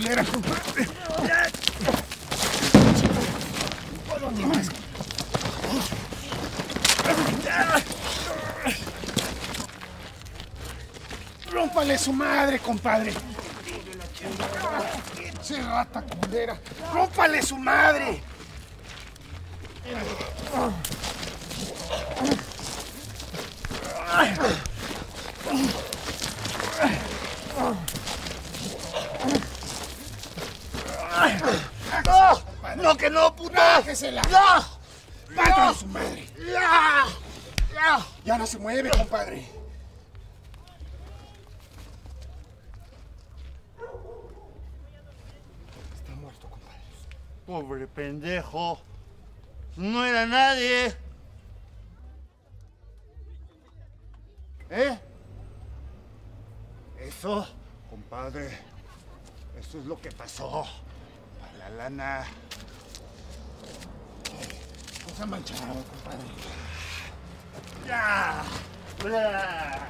culera, compadre. ¡Rómpale su madre, compadre! ¡Pinche rata culera! ¡Rómpale su madre! ¡No! ¡No, que no, puto! ¡Bájesela! ¡No! ¡Mátale su madre! ¡No! ¡Ya no se mueve, compadre! Está muerto, compadre. Pobre pendejo. No era nadie. ¿Eh? Eso, compadre, eso es lo que pasó. Para la lana. No se ha manchado, compadre. ¡Ya! ¡Ya!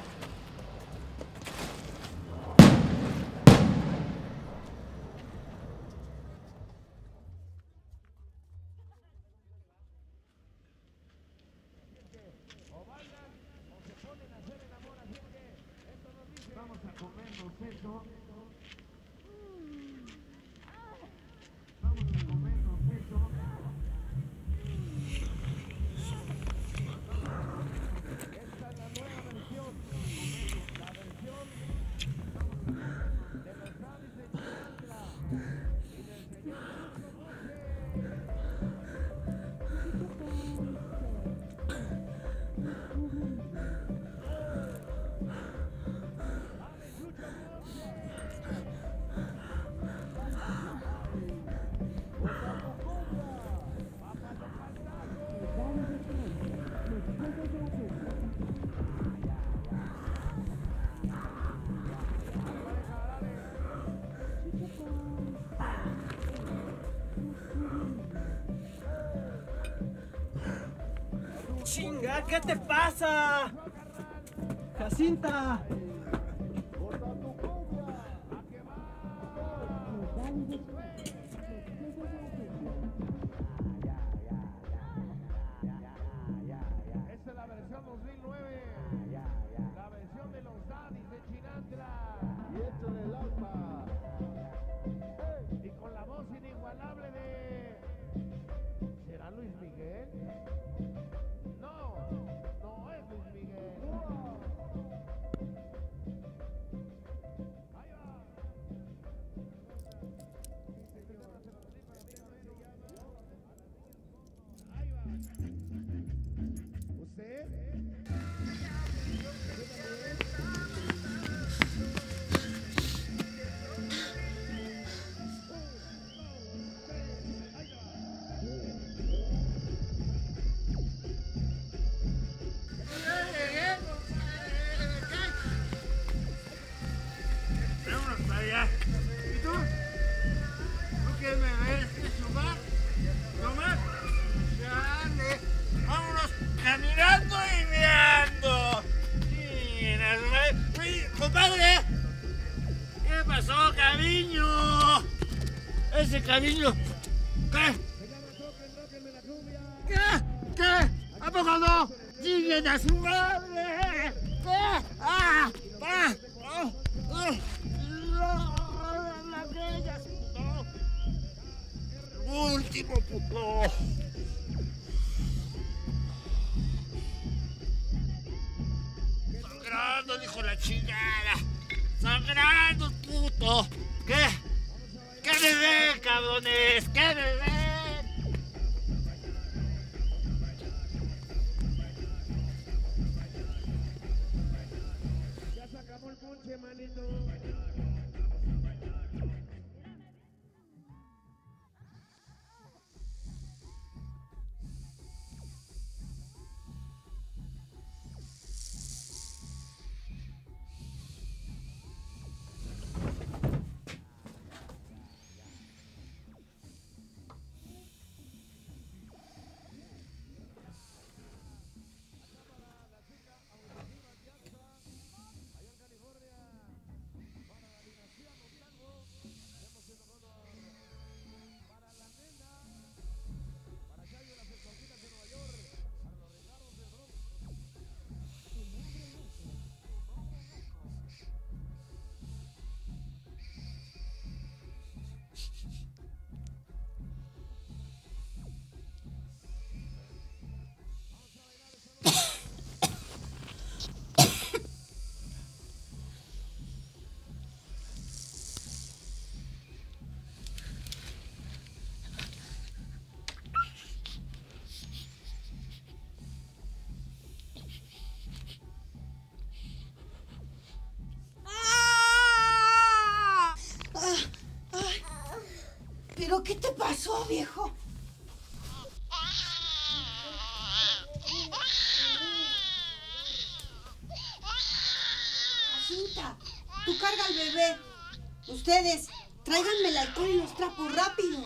¡Chinga! ¿Qué te pasa? ¡Jacinta! Cariño, ¿qué? ¿Qué? ¿Qué? ¿A poco no? ¡Siguen a su madre! ¿Qué? ¡Ah! ¡Ah! ¡Oh! ¡Oh! ¡No! ¡Último puto! ¡Sangrando, dijo la chingada! ¡Sangrando, puto! ¿Qué? ¡Qué me ven, cabrones! ¡Qué me ven! Ya se acabó el ponche, manito. ¿Pero qué te pasó, viejo? Jacinta, tú carga al bebé. Ustedes, tráiganme el alcohol y los trapos rápido.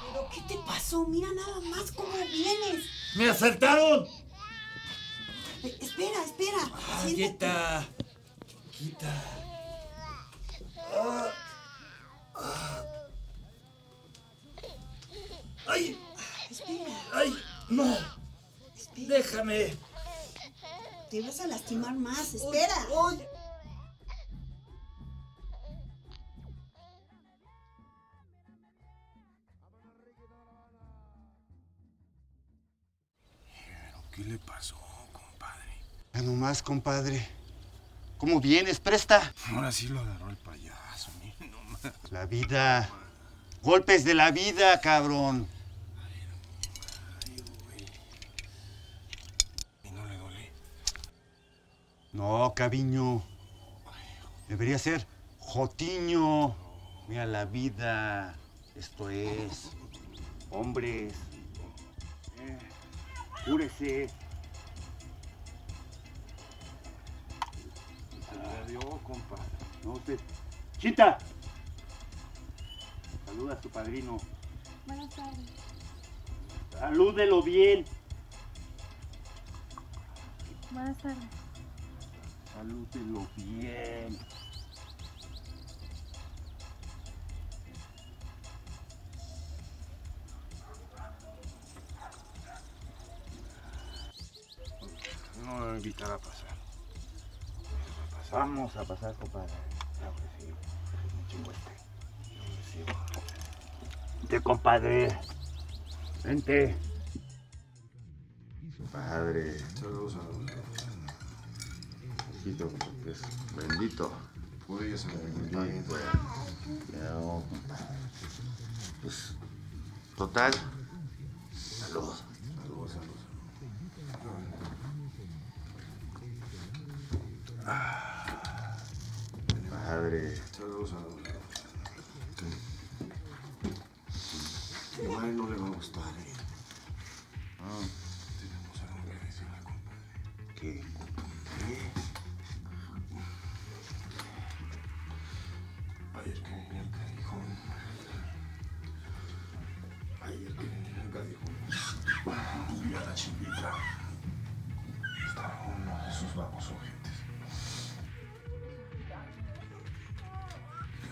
¿Pero qué te pasó? Mira nada más cómo vienes. ¡Me asaltaron! Espera, espera. Ah, quita. Quita. Ah, ah. ¡Ay! Espera. ¡Ay! ¡No! Espera. ¡Déjame! Te vas a lastimar más. ¡Espera! ¡Ay! Ay. ¿Qué le pasó, compadre? Ya nomás, compadre. ¿Cómo vienes, presta? Ahora sí lo agarró el payaso, mire nomás. La vida. Golpes de la vida, cabrón. Ay, güey. ¿Y no le duele? No, Caviño. Debería ser Jotiño. Mira la vida. Esto es. Hombres. ¡Cúrese! Se vio, compa. No se... ¡Chita! Saluda a su padrino. Buenas tardes. ¡Salúdelo bien! Buenas tardes. ¡Salúdelo bien! No me invitar a pasar. Vamos a pasar, compadre. Claro que sí. Un chingo este. Vente, compadre. Vente. Padre. Saludos a los bendito, compadre. Bendito. Pude yo ser bendito. Cuidado, compadre. Pues, total. Saludos. Saludos, saludos. Padre. Saludos a don. Igual no le va a gustar, ¿eh? Ah. Tenemos algo que decirle, compadre. ¿Qué? Ayer que venía al callejón. Ayer que venía al callejón. Y a la chiquita. Estaba uno de esos vagos ojetes.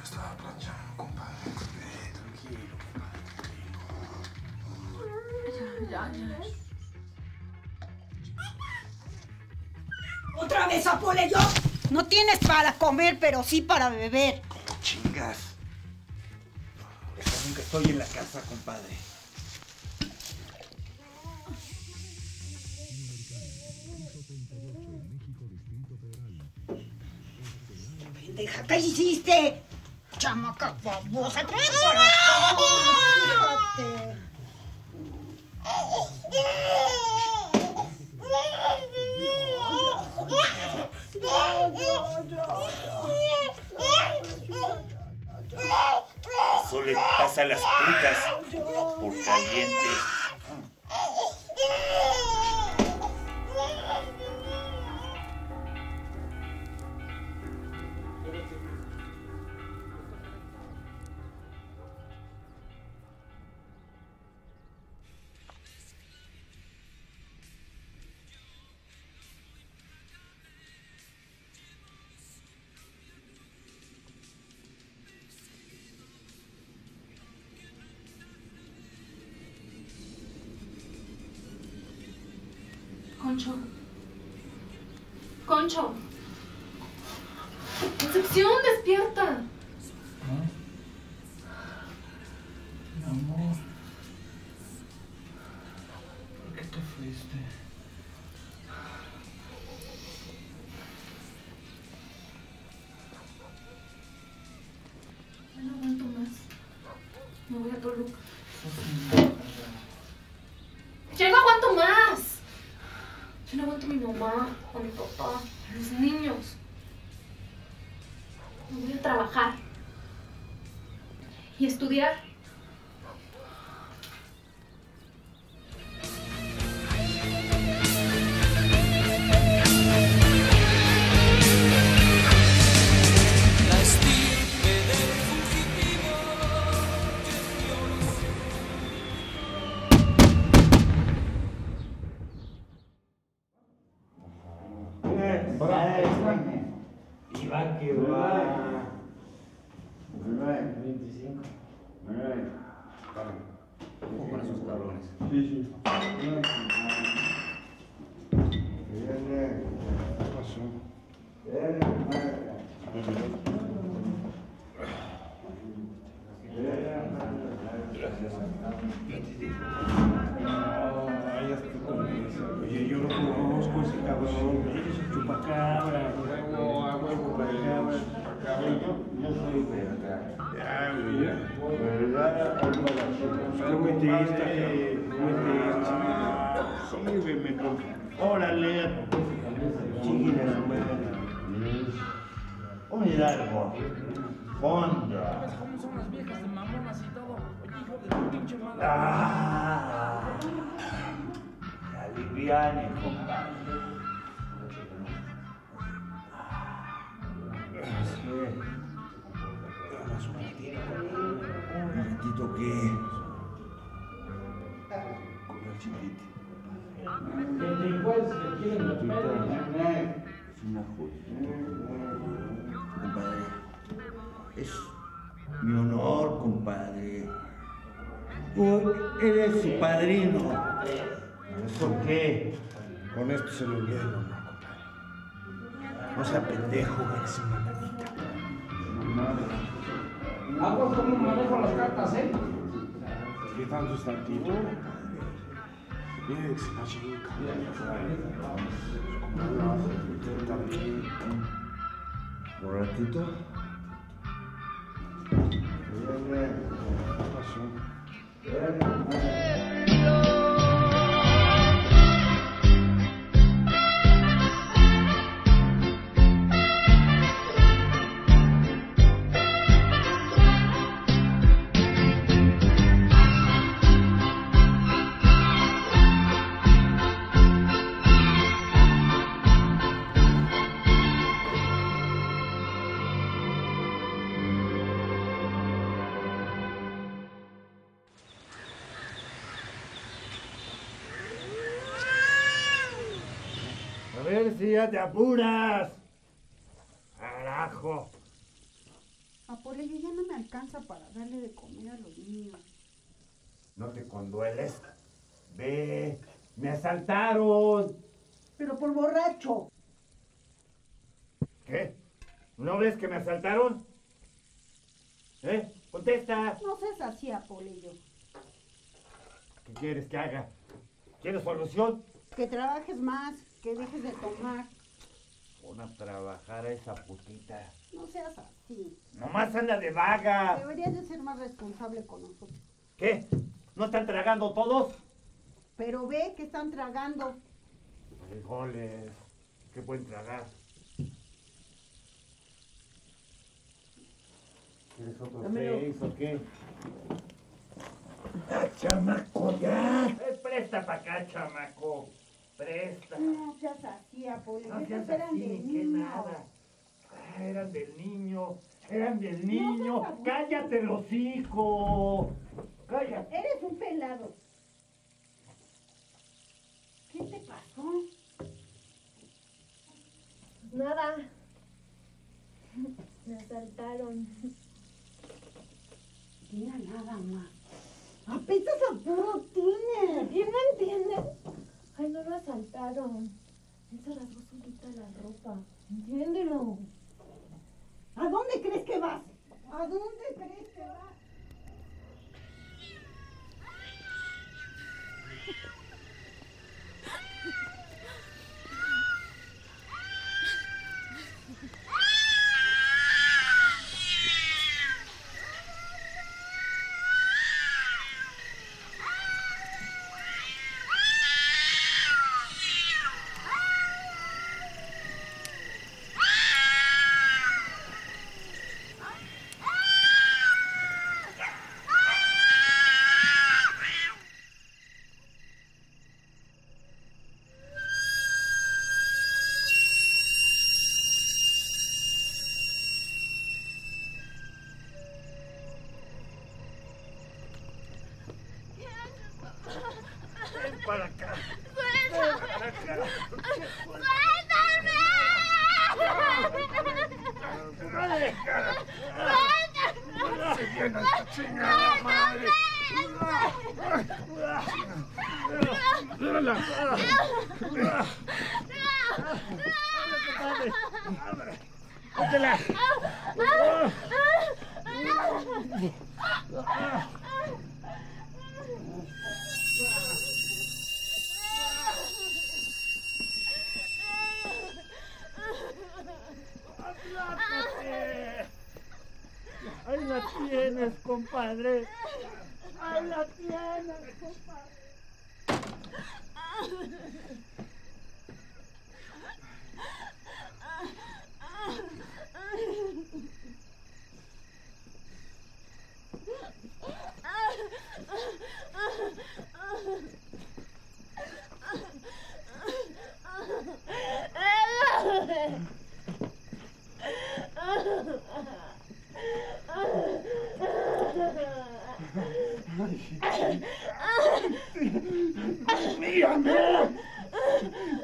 Estaba planchando, compadre. Tranquilo, compadre, tranquilo. Ya. ¿Otra vez apole yo? No tienes para comer, pero sí para beber. ¿Cómo chingas? Por eso nunca estoy en la casa, compadre. Pendeja, ¿qué hiciste? ¡Chamaca babosa! ¡Atrévete por acá! Eso le pasa a las putas por calientes. Concho. Concho. Concepción, despierta. ¿Eh? Amor. ¿Por qué te fuiste? Ya no aguanto más. Me voy a Toluca. Ya no aguanto más. aguanto a mi mamá, a mi papá, a los niños. Voy a trabajar y estudiar. Oye, yo lo conozco ese cabrón, eres un chupacabra, yo soy de acá. Ya, güey, ¿verdad? Soy muy triste, muy triste. Sí, me toca. Órale, chiquita la madre. Un hidalgo. Fonda. ¿Sabes cómo son las viejas de mamonas y todo? Oye, hijo de tu pinche madre. ¡Ah! Aliviane, compadre. Un ratito que... con el chiquito. Es una joya. Compadre, es mi honor, compadre. Hoy eres su padrino. ¿Eso qué? Con esto se lo llevo, no, compadre. No sea pendejo, eres una manita. Hago como manejo las cartas, ¿eh? ¿Qué tanto es tantito? Bien, se va a llegar, cabrón. ¿Un ratito? ¿Qué pasó? ¡Ya te apuras! ¡Carajo! Apure, yo ya no me alcanza para darle de comer a los niños. No te condueles. Ve, me asaltaron. Pero por borracho. ¿Qué? ¿No ves que me asaltaron? ¿Eh? Contesta. No seas así, Apolello. ¿Qué quieres que haga? ¿Quieres solución? Que trabajes más. Que dejes de tomar. Pon a trabajar a esa putita. No seas así. Nomás anda de vaga. Deberías de ser más responsable con nosotros. ¿Qué? ¿No están tragando todos? Pero ve que están tragando. Frijoles. ¿Qué pueden tragar? ¿Quieres otro seis o qué? ¡Ah, chamaco, ya! Presta pa' acá, chamaco. Presta. No seas así, Apolo. No seas así, ni que nada. Ah, eran del niño. Eran del niño. No, cállate, el hocico. Cállate. Eres un pelado. ¿Qué te pasó? Nada. Me asaltaron. Mira nada más. Apestas a puro tiner. ¿Y no entiendes? Ay, no lo asaltaron. Él se rasgó solita la ropa. Entiéndelo. ¿A dónde crees que vas? ¿A dónde crees que vas? Ah! ¡Ábrela! ¡Ahí la tienes, compadre! ¡Ahí la tienes, compadre! ¡Mírame!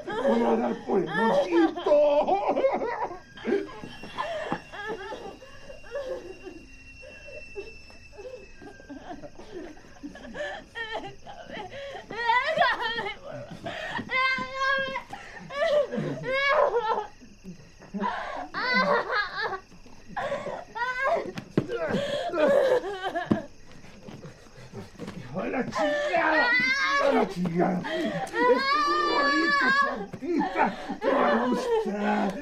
¡Te voy a dar por el mocito! ¡Chingada! ¡Este bonito, chantita! ¡Te va a gustar!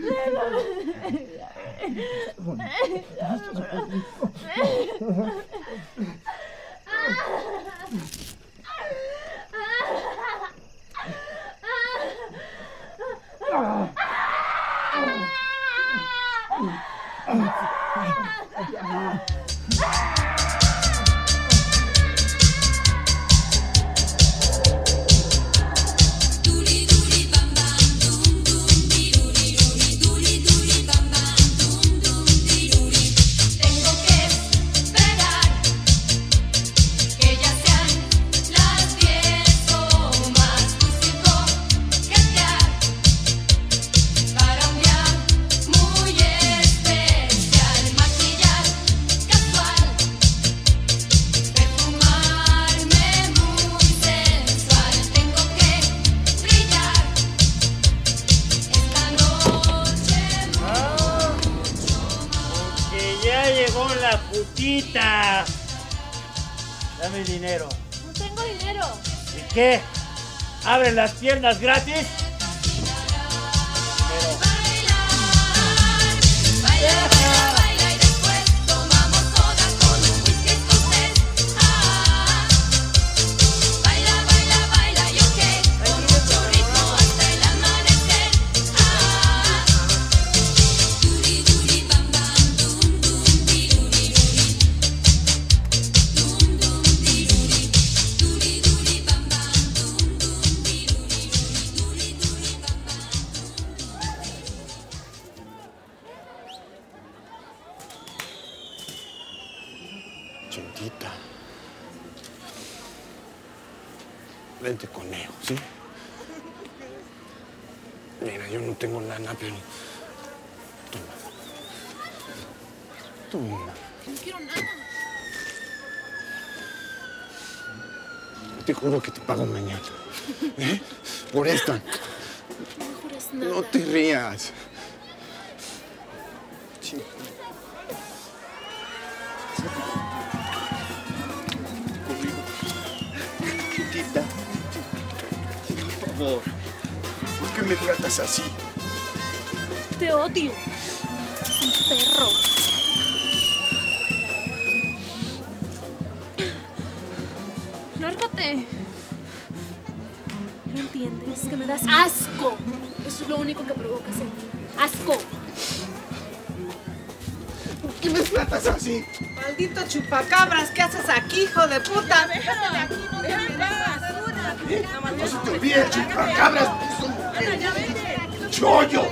Putita, dame dinero. No tengo dinero. ¿Y qué? ¿Abren las piernas gratis? Chentita, vente conmigo, ¿sí? Mira, yo no tengo lana, pero toma. Toma. No quiero nada. Te juro que te pago mañana. ¿Eh? Por esta. No me jures nada. No te rías. Chentita. ¿Por qué me tratas así? Te odio. Es un perro. Lárgate. ¿No entiendes? Que me das asco. Eso es lo único que provocas en mí. Asco. ¿Por qué me tratas así? Maldito chupacabras, ¿qué haces aquí, hijo de puta? Déjate de aquí, no te miras. No se te olvide, chupacabras, es chollo.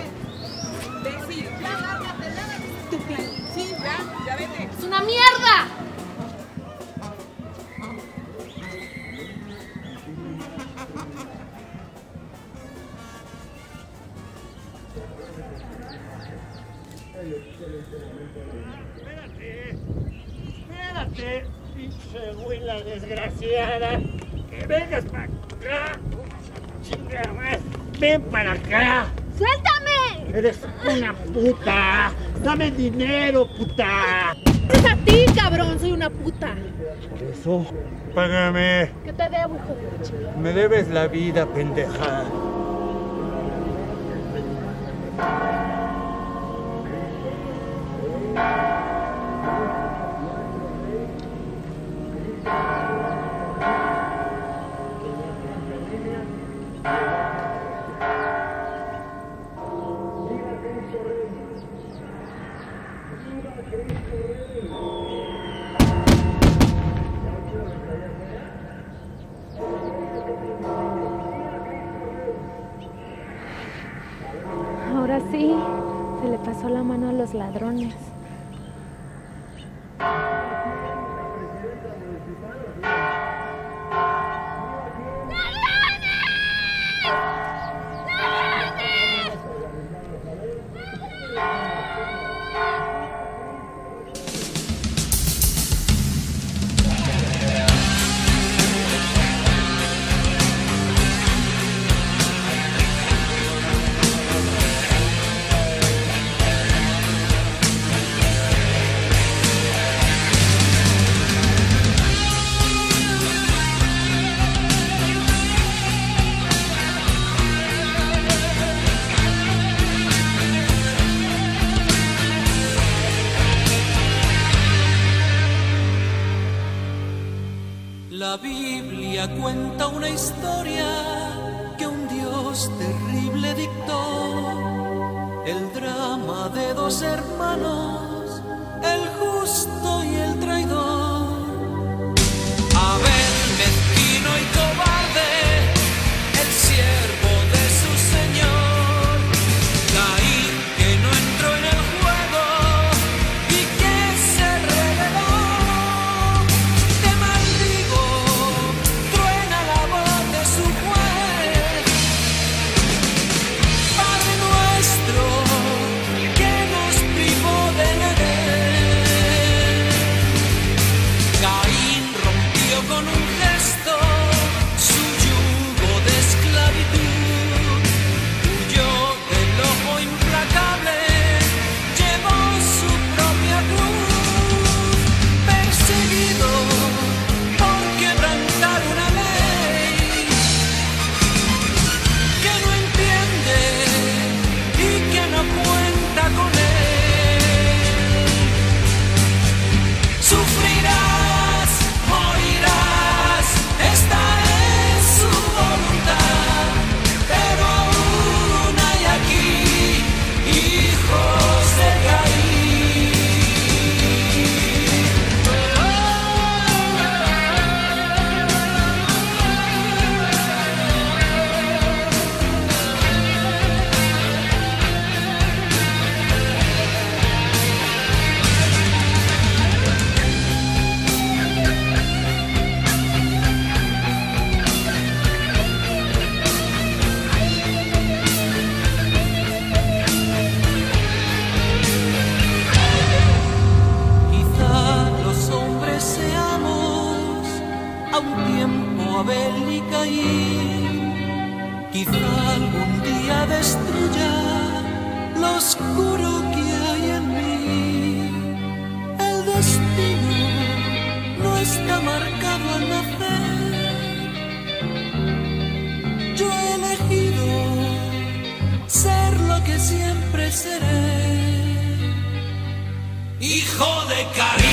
Es una mierda. Espérate, espérate, pinche güila desgraciada. ¡Vengas para acá! chingada madre. Ven para acá. ¡Suéltame! Eres una puta. Dame dinero, puta. Es a ti, cabrón. Soy una puta. Por eso, págame. ¿Qué te debo, hijo de chingada? Me debes la vida, pendeja. Ahora sí, se le pasó la mano a los ladrones. La Biblia cuenta una historia que un Dios terrible dictó. El drama de dos hermanos, el justo y el traidor. Abel, mezquino y cobarde, el siervo de su señor. Caín, que no entró en el juego y que se rebeló. Abel y Caín, quizá algún día destruya lo oscuro que hay en mí. El destino no está marcado al nacer. Yo he elegido ser lo que siempre seré. Hijo de Caín.